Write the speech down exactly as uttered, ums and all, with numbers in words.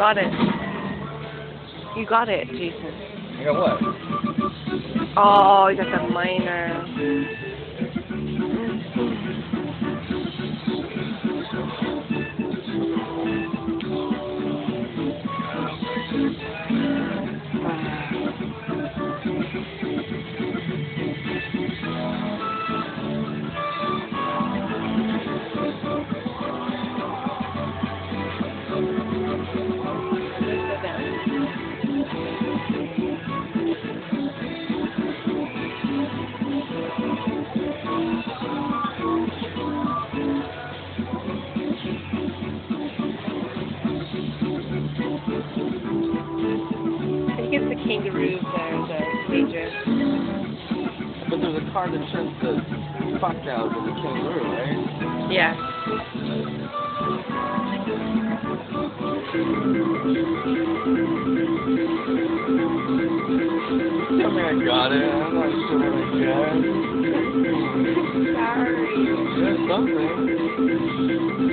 got it. You got it, Jason. I got what? Oh, you got the minor. Kangaroos there, the cages. But there's a card that shows the fuck out of the kangaroo, right? Yeah. Tell me I got it. I'm not sure I got it. Sorry. There's something.